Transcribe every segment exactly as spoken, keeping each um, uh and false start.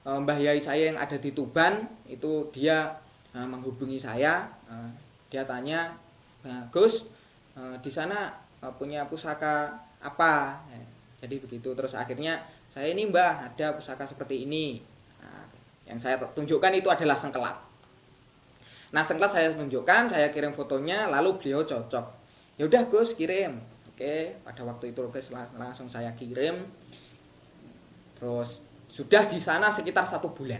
Mbah Yai saya yang ada di Tuban itu dia uh, menghubungi saya, uh, dia tanya, Gus, uh, di sana uh, punya pusaka apa? Ya, jadi begitu. Terus akhirnya saya, ini Mbah ada pusaka seperti ini, nah, yang saya tunjukkan itu adalah sengkelat. Nah, sengkelat saya tunjukkan, saya kirim fotonya, lalu beliau cocok. Ya udah Gus, kirim. Oke, pada waktu itu Gus langsung saya kirim. Terus sudah di sana sekitar satu bulan.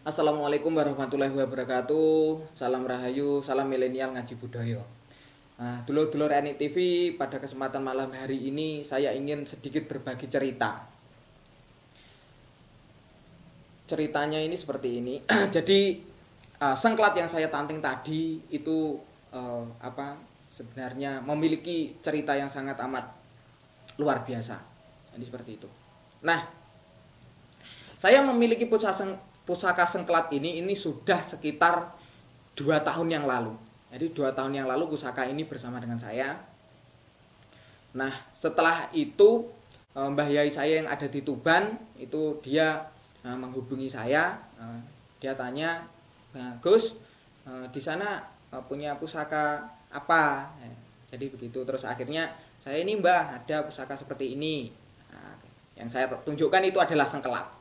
Assalamualaikum warahmatullahi wabarakatuh. Salam Rahayu, salam milenial ngaji budaya. Nah, dulur-dulur N I T V, pada kesempatan malam hari ini saya ingin sedikit berbagi cerita. Ceritanya ini seperti ini. Jadi uh, sengkelat yang saya tanting tadi itu uh, apa? Sebenarnya memiliki cerita yang sangat amat luar biasa. Jadi seperti itu. Nah, saya memiliki pusaka seng Pusaka sengkelat ini ini sudah sekitar dua tahun yang lalu. Jadi dua tahun yang lalu pusaka ini bersama dengan saya. Nah, setelah itu Mbah Yai saya yang ada di Tuban itu dia menghubungi saya. Dia tanya, Gus, di sana punya pusaka apa? Jadi begitu. Terus akhirnya saya, ini Mbah ada pusaka seperti ini. Nah, yang saya tunjukkan itu adalah sengkelat.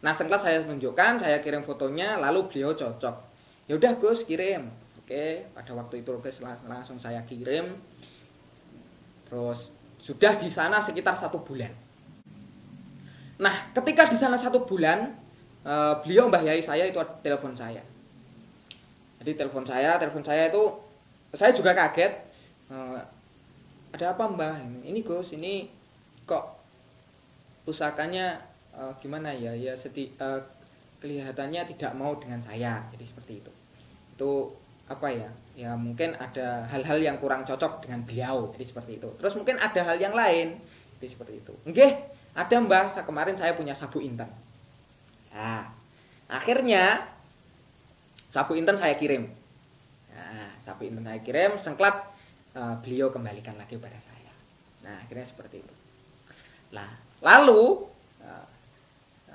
Nah, sengkelat saya tunjukkan, saya kirim fotonya, lalu beliau cocok. Ya udah Gus, kirim. Oke, pada waktu itu Gus langsung saya kirim. Terus sudah di sana sekitar satu bulan. Nah, ketika di sana satu bulan, eh, beliau Mbah Yai saya itu telepon saya. Jadi telepon saya, telepon saya itu saya juga kaget. Eh, ada apa Mbah? Ini Gus, ini kok pusakanya Uh, gimana ya, ya seti, uh, kelihatannya tidak mau dengan saya. Jadi seperti itu. Itu apa ya, ya mungkin ada hal-hal yang kurang cocok dengan beliau. Jadi seperti itu. Terus mungkin ada hal yang lain. Jadi seperti itu. Nggih, ada Mbah, kemarin saya punya sabu inten. Nah, akhirnya sabu inten saya kirim. Nah, sabu inten saya kirim, sengkelat uh, beliau kembalikan lagi pada saya. Nah, akhirnya seperti itu. Nah, lalu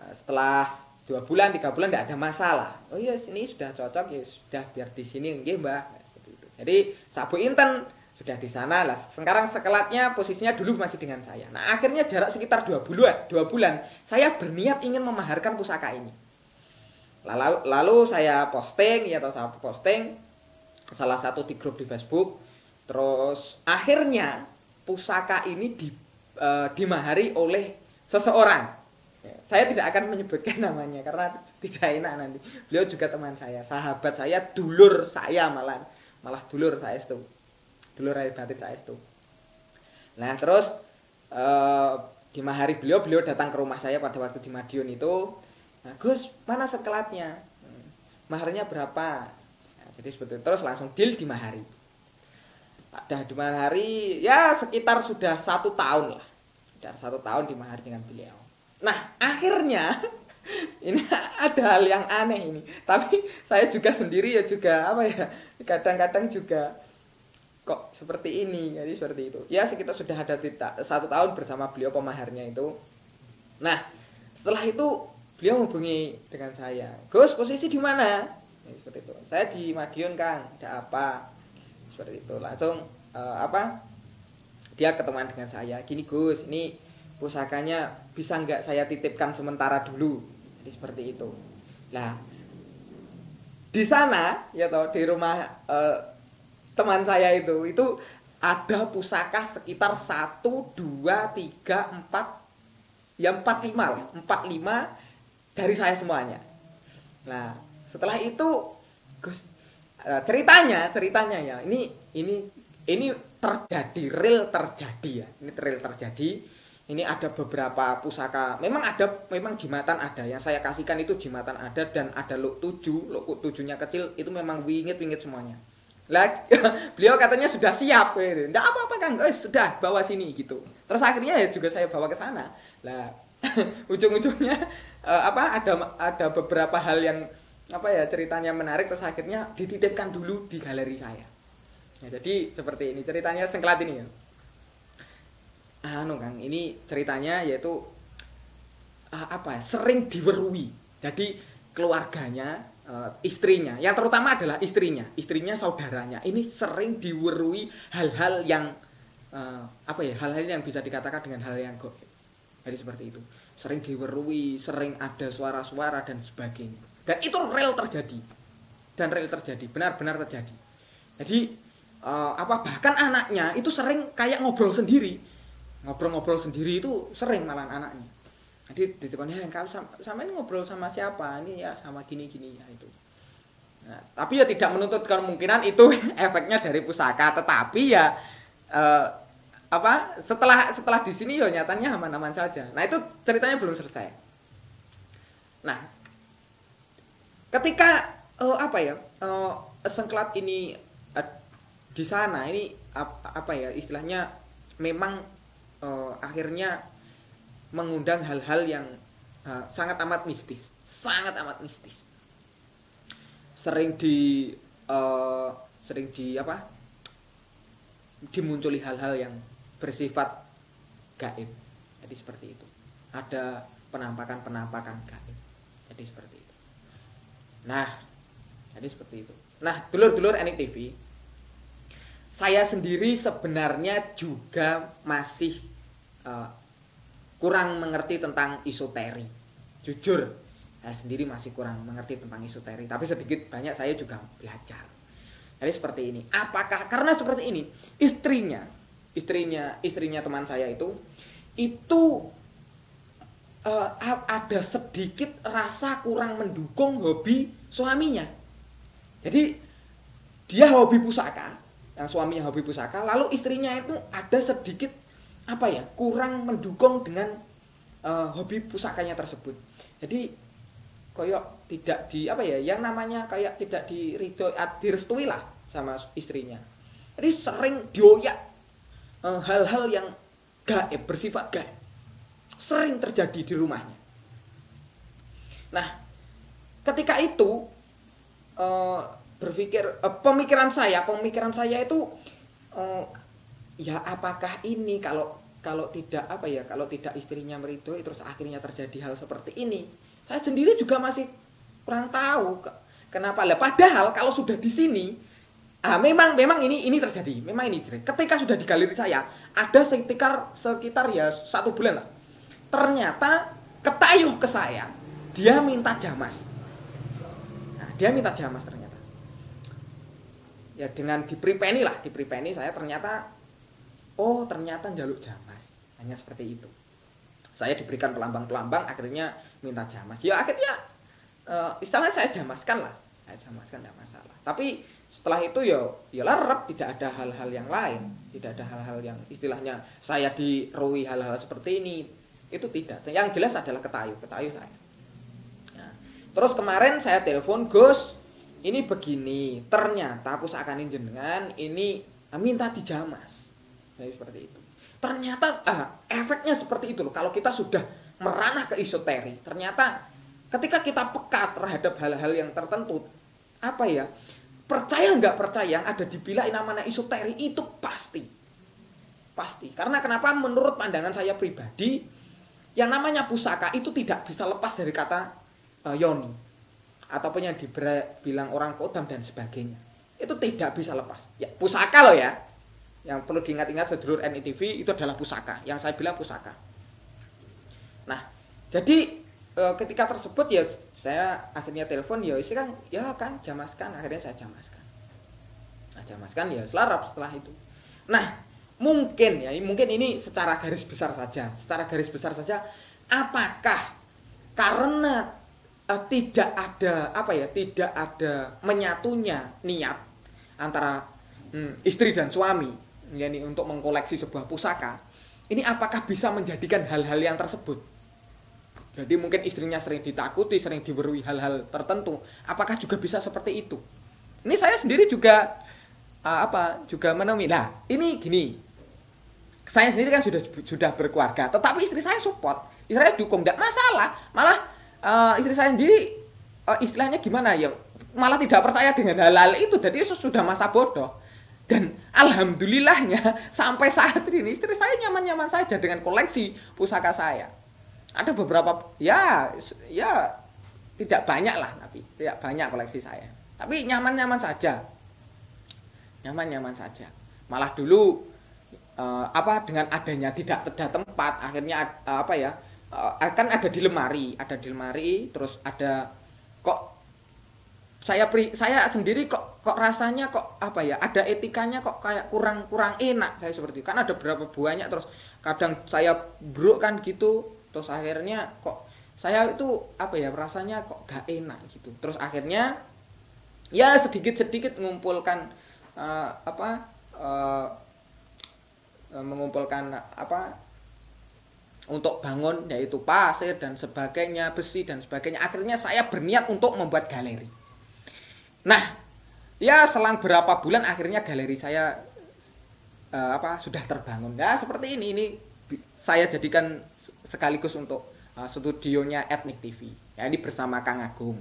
setelah dua bulan tiga bulan tidak ada masalah. Oh iya, yes, ini sudah cocok, ya sudah biar di sini, nggih Mbak. Jadi sabu inten sudah di sana lah. Sekarang sengkelatnya posisinya dulu masih dengan saya. Nah, akhirnya jarak sekitar dua bulan, dua bulan saya berniat ingin memaharkan pusaka ini. Lalu, lalu saya posting, ya atau saya posting salah satu di grup di Facebook. Terus akhirnya pusaka ini di, eh, dimahari oleh seseorang. Saya tidak akan menyebutkan namanya karena tidak enak nanti. Beliau juga teman saya, sahabat saya, dulur saya malah, malah dulur saya itu, dulur adik batin saya itu. Nah, terus eh, di mahari beliau, beliau datang ke rumah saya pada waktu di Madiun itu. Nah, Gus, mana sengkelatnya? Maharnya berapa? Nah, jadi seperti itu. Terus langsung deal di mahari. Dah di mahari, ya sekitar sudah satu tahun lah. Sudah satu tahun di mahari dengan beliau. Nah, akhirnya ini ada hal yang aneh ini. Tapi saya juga sendiri ya juga apa ya, kadang-kadang juga kok seperti ini. Jadi seperti itu. Ya sekitar sudah ada satu tahun bersama beliau pemaharnya itu. Nah, setelah itu beliau menghubungi dengan saya. Gus, posisi di mana? Ya, seperti itu. Saya di Madiun Kang. Ada apa? Seperti itu. Langsung eh, apa? Dia ketemuan dengan saya. Gini Gus, ini pusakanya bisa nggak saya titipkan sementara dulu? Jadi seperti itu. Nah, di sana ya toh di rumah eh, teman saya itu itu ada pusaka sekitar satu, dua, tiga, empat, ya empat, lima lah, empat, lima dari saya semuanya. Nah setelah itu ceritanya ceritanya ya ini ini ini terjadi real terjadi ya ini real terjadi ini ada beberapa pusaka, memang ada, memang jimatan ada yang saya kasihkan itu jimatan ada dan ada luk tujuh, luk tujuhnya kecil itu memang wingit-wingit semuanya. Like, beliau katanya sudah siap, ndak apa-apa Kang, eh, sudah bawa sini gitu. Terus akhirnya ya juga saya bawa ke sana. Lah, ujung-ujungnya uh, apa ada ada beberapa hal yang apa ya ceritanya menarik terus akhirnya dititipkan dulu di galeri saya. Ya, jadi seperti ini ceritanya Sengkelat ini ya. Anu Kang, ini ceritanya yaitu uh, apa? Sering diwerui. Jadi keluarganya, istrinya, yang terutama adalah istrinya, istrinya saudaranya. Ini sering diwerui hal-hal yang apa ya, hal-hal yang bisa dikatakan dengan hal yang goib. Jadi seperti itu, sering diwerui, sering ada suara-suara dan sebagainya. Dan itu real terjadi, dan real terjadi, benar-benar terjadi. Jadi apa bahkan anaknya itu sering kayak ngobrol sendiri, ngobrol-ngobrol sendiri itu sering malah anaknya. Jadi ditekannya kamu sama, sama ini ngobrol sama siapa ini ya sama gini gini ya itu. Nah, tapi ya tidak menuntut kemungkinan itu efeknya dari pusaka, tetapi ya eh, apa setelah setelah di sini ya nyatanya aman-aman saja. Nah itu ceritanya belum selesai. Nah ketika eh, apa ya eh, Sengkelat ini eh, di sana ini apa, apa ya istilahnya memang eh, akhirnya mengundang hal-hal yang uh, sangat amat mistis, sangat amat mistis. Sering di, uh, sering di apa? Dimunculi hal-hal yang bersifat gaib. Jadi seperti itu. Ada penampakan-penampakan gaib. Jadi seperti itu. Nah, jadi seperti itu. Nah, dulur-dulur Enik T V, saya sendiri sebenarnya juga masih uh, kurang mengerti tentang esoteri. Jujur, saya sendiri masih kurang mengerti tentang esoteri. Tapi sedikit banyak saya juga belajar. Jadi seperti ini. Apakah karena seperti ini istrinya, istrinya, istrinya teman saya itu, itu uh, ada sedikit rasa kurang mendukung hobi suaminya. Jadi dia hobi pusaka, yang suaminya hobi pusaka. Lalu istrinya itu ada sedikit apa ya kurang mendukung dengan uh, hobi pusakanya tersebut. Jadi koyok tidak di apa ya yang namanya kayak tidak diridoi, direstui lah sama istrinya. Jadi sering dioyak uh, hal-hal yang gaib, bersifat gaib sering terjadi di rumahnya. Nah ketika itu uh, berpikir uh, pemikiran saya pemikiran saya itu uh, ya apakah ini kalau kalau tidak apa ya kalau tidak istrinya meridoi terus akhirnya terjadi hal seperti ini. Saya sendiri juga masih kurang tahu ke, kenapa lah. Padahal kalau sudah di sini, ah memang memang ini ini terjadi. Memang ini ketika sudah di galeri saya ada sekitar sekitar ya satu bulan lah. Ternyata ketayuh ke saya dia minta jamas. Nah, dia minta jamas ternyata. Ya dengan dipripeni lah dipripeni saya ternyata. Oh ternyata jaluk jamas, hanya seperti itu. Saya diberikan pelambang-pelambang, akhirnya minta jamas. Ya akhirnya, e, istilahnya saya jamaskan lah, saya jamaskan tidak masalah. Tapi setelah itu ya, ya larap, tidak ada hal-hal yang lain, tidak ada hal-hal yang istilahnya saya dirui hal-hal seperti ini, itu tidak. Yang jelas adalah ketayuh, ketayuh saya. Nah, terus kemarin saya telepon Gus, ini begini, ternyata pusakanin jenengan ini minta dijamas. Jadi seperti itu. Ternyata ah, efeknya seperti itu loh. Kalau kita sudah meranah ke esoteri, ternyata ketika kita peka terhadap hal-hal yang tertentu, apa ya, percaya nggak percaya yang ada di bilah namanya esoteri itu pasti, pasti. Karena kenapa? Menurut pandangan saya pribadi, yang namanya pusaka itu tidak bisa lepas dari kata uh, yoni, ataupun yang dibilang orang kodam dan sebagainya. Itu tidak bisa lepas. Ya, pusaka loh ya. Yang perlu diingat-ingat sedulur N I T V itu adalah pusaka. Yang saya bilang pusaka. Nah, jadi e, ketika tersebut ya saya akhirnya telepon ya isi kan ya kan jamaskan akhirnya saya jamaskan. Nah, Raja Mas kan ya selarap setelah itu. Nah mungkin ya, mungkin ini secara garis besar saja, secara garis besar saja, apakah karena eh, tidak ada apa ya, tidak ada menyatunya niat antara hmm, istri dan suami, yakni untuk mengkoleksi sebuah pusaka, ini apakah bisa menjadikan hal-hal yang tersebut? Jadi mungkin istrinya sering ditakuti, sering diberui hal-hal tertentu. Apakah juga bisa seperti itu? Ini saya sendiri juga uh, apa? Juga menemui. Nah, ini gini. Saya sendiri kan sudah sudah berkeluarga, tetapi istri saya support, istri saya dukung, tidak masalah. Malah uh, istri saya sendiri uh, istilahnya gimana ya? Malah tidak percaya dengan hal-hal itu. Jadi sudah masa bodoh. Dan alhamdulillahnya sampai saat ini istri saya nyaman-nyaman saja dengan koleksi pusaka saya. Ada beberapa ya ya tidak banyak lah, tapi tidak banyak koleksi saya, tapi nyaman-nyaman saja, nyaman-nyaman saja. Malah dulu eh, apa dengan adanya tidak ada tempat, akhirnya eh, apa ya eh, kan ada di lemari, ada di lemari, terus ada kok saya pri, saya sendiri kok kok rasanya kok apa ya, ada etikanya kok kayak kurang kurang enak saya seperti itu. Kan ada beberapa buahnya, terus kadang saya bro kan gitu. Terus akhirnya kok saya itu apa ya, rasanya kok gak enak gitu. Terus akhirnya ya sedikit-sedikit mengumpulkan uh, apa uh, mengumpulkan apa untuk bangun, yaitu pasir dan sebagainya, besi dan sebagainya. Akhirnya saya berniat untuk membuat galeri. Nah, ya selang berapa bulan akhirnya galeri saya uh, apa sudah terbangun. Nah, seperti ini ini saya jadikan sekaligus untuk uh, studionya Etnik T V. Ya, ini bersama Kang Agung.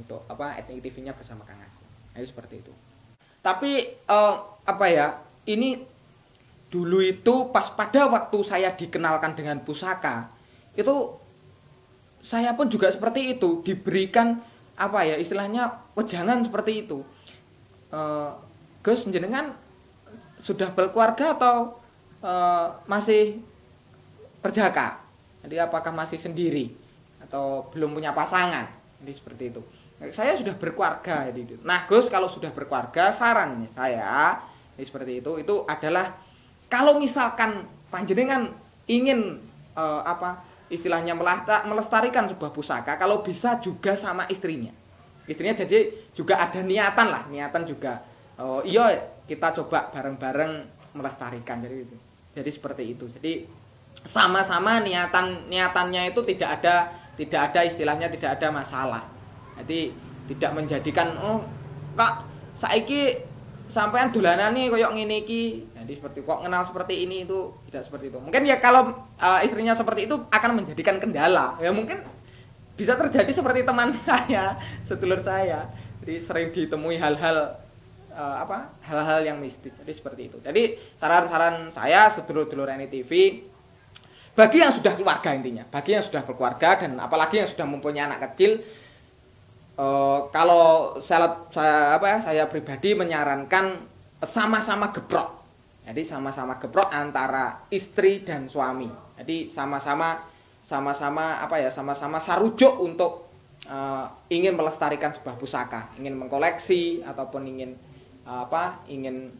Untuk apa Etnik T V-nya bersama Kang Agung. Jadi seperti itu. Tapi uh, apa ya? Ini dulu itu pas pada waktu saya dikenalkan dengan pusaka, itu saya pun juga seperti itu, diberikan apa ya? Istilahnya wejangan seperti itu. Uh, Gus njenengan sudah berkeluarga atau uh, masih perjaka, jadi apakah masih sendiri atau belum punya pasangan, jadi seperti itu. Saya sudah berkeluarga, jadi nah Gus kalau sudah berkeluarga sarannya saya, jadi seperti itu, itu adalah kalau misalkan panjenengan ingin e, apa istilahnya melata, melestarikan sebuah pusaka, kalau bisa juga sama istrinya, istrinya jadi juga ada niatan lah, niatan juga oh, iyo kita coba bareng-bareng melestarikan, jadi jadi seperti itu, jadi sama-sama niatan niatannya itu tidak ada tidak ada istilahnya tidak ada masalah. Jadi tidak menjadikan oh kok saiki sampean dolanane koyo ngene iki. Jadi seperti kok kenal seperti ini itu tidak seperti itu. Mungkin ya kalau uh, istrinya seperti itu akan menjadikan kendala. Ya mungkin bisa terjadi seperti teman saya, sedulur saya. Jadi sering ditemui hal-hal uh, apa? hal-hal yang mistis. Jadi seperti itu. Jadi saran-saran saya sedulur-dulur N I T V, bagi yang sudah keluarga intinya, bagi yang sudah berkeluarga dan apalagi yang sudah mempunyai anak kecil, e, kalau saya, saya apa ya, saya pribadi menyarankan sama-sama geprok. Jadi sama-sama geprok antara istri dan suami. Jadi sama-sama sama-sama apa ya, sama-sama sarujuk untuk e, ingin melestarikan sebuah pusaka, ingin mengkoleksi ataupun ingin apa, ingin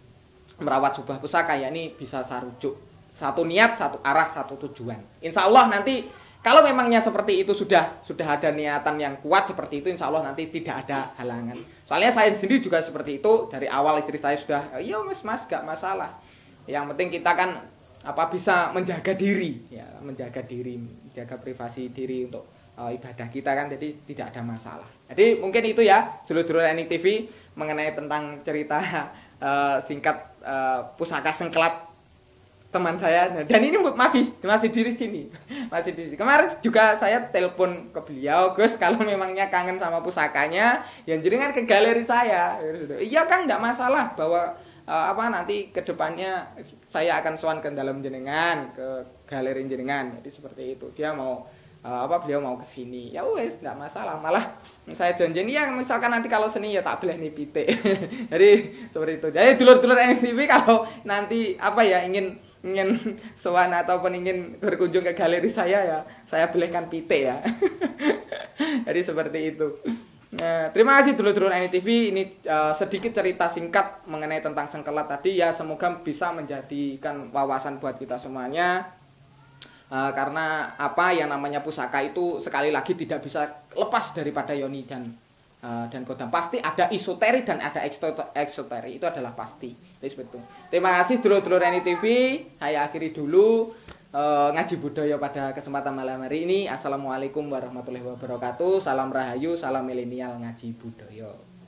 merawat sebuah pusaka, yakni bisa sarujuk. Satu niat, satu arah, satu tujuan. Insya Allah nanti kalau memangnya seperti itu sudah sudah ada niatan yang kuat seperti itu, insya Allah nanti tidak ada halangan. Soalnya saya sendiri juga seperti itu, dari awal istri saya sudah, iya mas mas gak masalah. Yang penting kita kan apa bisa menjaga diri, ya menjaga diri, menjaga privasi diri untuk uh, ibadah kita kan, jadi tidak ada masalah. Jadi mungkin itu ya, dulur-dulur Etnik T V mengenai tentang cerita uh, singkat uh, pusaka sengkelat teman saya, dan ini masih masih di sini, masih di sini. Kemarin juga saya telepon ke beliau, Gus kalau memangnya kangen sama pusakanya yang jenengan ke galeri saya. Iya Kang, nggak masalah, bahwa uh, apa nanti kedepannya saya akan sowan ke dalam jenengan, ke galeri jenengan. Jadi seperti itu, dia mau uh, apa beliau mau ke sini, ya wes nggak masalah. Malah saya janjian ya misalkan nanti kalau seni ya tak beleni pitik. Jadi seperti itu. Jadi dulur-dulur N T V kalau nanti apa ya ingin ingin sowan ataupun ingin berkunjung ke galeri saya, ya saya belikan pitik ya. Jadi seperti itu. Nah, terima kasih dulur-dulur N I T V. Ini uh, sedikit cerita singkat mengenai tentang sengkelat tadi ya. Semoga bisa menjadikan wawasan buat kita semuanya. Uh, karena apa yang namanya pusaka itu sekali lagi tidak bisa lepas daripada Yoni dan uh, dan Qodam. Pasti ada isoteri dan ada eksoteri, itu adalah pasti. Betul. Terima kasih dulur-dulur N I T V. Saya akhiri dulu uh, ngaji budaya pada kesempatan malam hari ini. Assalamualaikum warahmatullahi wabarakatuh. Salam rahayu, salam milenial ngaji budaya.